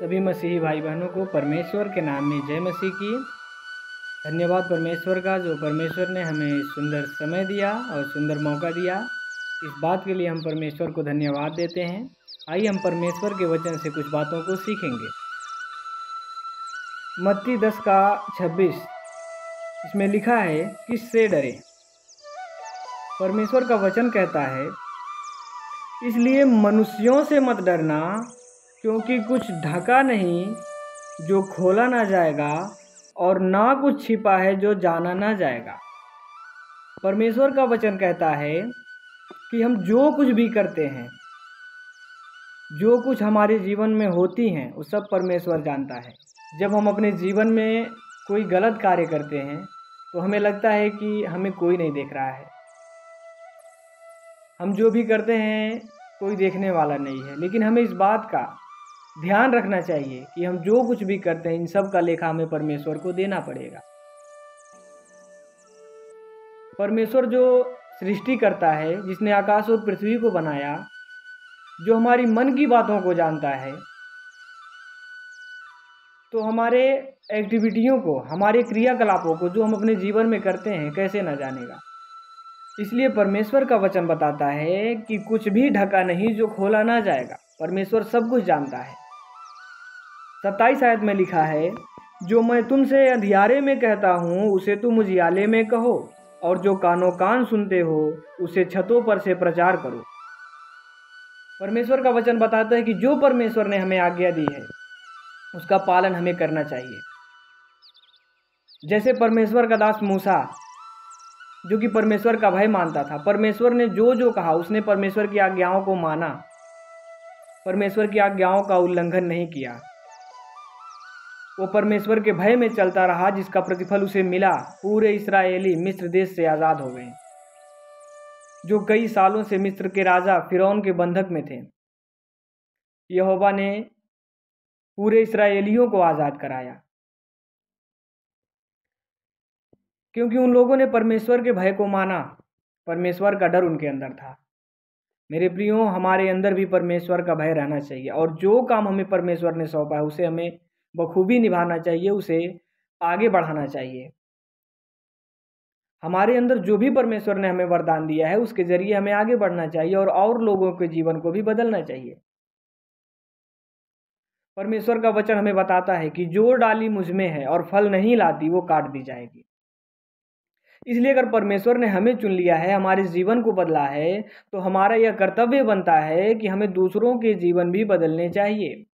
सभी मसीही भाई बहनों को परमेश्वर के नाम में जय मसीह की। धन्यवाद परमेश्वर का, जो परमेश्वर ने हमें सुंदर समय दिया और सुंदर मौका दिया। इस बात के लिए हम परमेश्वर को धन्यवाद देते हैं। आइए हम परमेश्वर के वचन से कुछ बातों को सीखेंगे। मत्ती 10:26 इसमें लिखा है, किससे डरे। परमेश्वर का वचन कहता है, इसलिए मनुष्यों से मत डरना, क्योंकि कुछ ढका नहीं जो खोला ना जाएगा, और ना कुछ छिपा है जो जाना ना जाएगा। परमेश्वर का वचन कहता है कि हम जो कुछ भी करते हैं, जो कुछ हमारे जीवन में होती हैं, वो सब परमेश्वर जानता है। जब हम अपने जीवन में कोई गलत कार्य करते हैं तो हमें लगता है कि हमें कोई नहीं देख रहा है, हम जो भी करते हैं कोई देखने वाला नहीं है। लेकिन हमें इस बात का ध्यान रखना चाहिए कि हम जो कुछ भी करते हैं, इन सब का लेखा हमें परमेश्वर को देना पड़ेगा। परमेश्वर जो सृष्टि करता है, जिसने आकाश और पृथ्वी को बनाया, जो हमारी मन की बातों को जानता है, तो हमारे एक्टिविटियों को, हमारे क्रियाकलापों को, जो हम अपने जीवन में करते हैं, कैसे ना जानेगा। इसलिए परमेश्वर का वचन बताता है कि कुछ भी ढका नहीं जो खोला ना जाएगा। परमेश्वर सब कुछ जानता है। 27 आयत में लिखा है, जो मैं तुमसे अंधियारे में कहता हूँ उसे तुम उजियाले में कहो, और जो कानों कान सुनते हो उसे छतों पर से प्रचार करो। परमेश्वर का वचन बताता है कि जो परमेश्वर ने हमें आज्ञा दी है उसका पालन हमें करना चाहिए। जैसे परमेश्वर का दास मूसा, जो कि परमेश्वर का भय मानता था, परमेश्वर ने जो जो कहा, उसने परमेश्वर की आज्ञाओं को माना, परमेश्वर की आज्ञाओं का उल्लंघन नहीं किया। वो परमेश्वर के भय में चलता रहा, जिसका प्रतिफल उसे मिला। पूरे इस्राएली मिस्र देश से आज़ाद हो गए, जो कई सालों से मिस्र के राजा फिरौन के बंधक में थे। यहोवा ने पूरे इस्राएलियों को आज़ाद कराया, क्योंकि उन लोगों ने परमेश्वर के भय को माना। परमेश्वर का डर उनके अंदर था। मेरे प्रियो, हमारे अंदर भी परमेश्वर का भय रहना चाहिए, और जो काम हमें परमेश्वर ने सौंपा है उसे हमें बखूबी निभाना चाहिए, उसे आगे बढ़ाना चाहिए। हमारे अंदर जो भी परमेश्वर ने हमें वरदान दिया है, उसके जरिए हमें आगे बढ़ना चाहिए और लोगों के जीवन को भी बदलना चाहिए। परमेश्वर का वचन हमें बताता है कि जो डाली मुझ में है और फल नहीं लाती, वो काट दी जाएगी। इसलिए अगर परमेश्वर ने हमें चुन लिया है, हमारे जीवन को बदला है, तो हमारा यह कर्तव्य बनता है कि हमें दूसरों के जीवन भी बदलने चाहिए।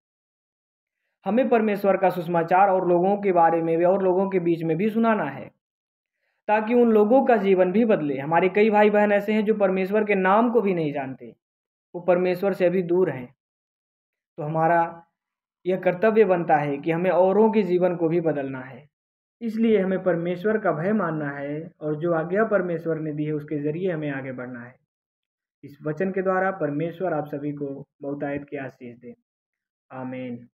हमें परमेश्वर का सुसमाचार और लोगों के बारे में भी, और लोगों के बीच में भी सुनाना है, ताकि उन लोगों का जीवन भी बदले। हमारे कई भाई बहन ऐसे हैं जो परमेश्वर के नाम को भी नहीं जानते, वो परमेश्वर से भी दूर हैं। तो हमारा यह कर्तव्य बनता है कि हमें औरों के जीवन को भी बदलना है। इसलिए हमें परमेश्वर का भय मानना है, और जो आज्ञा परमेश्वर ने दी है उसके ज़रिए हमें आगे बढ़ना है। इस वचन के द्वारा परमेश्वर आप सभी को बहुतायत की आशीष दे। आमीन।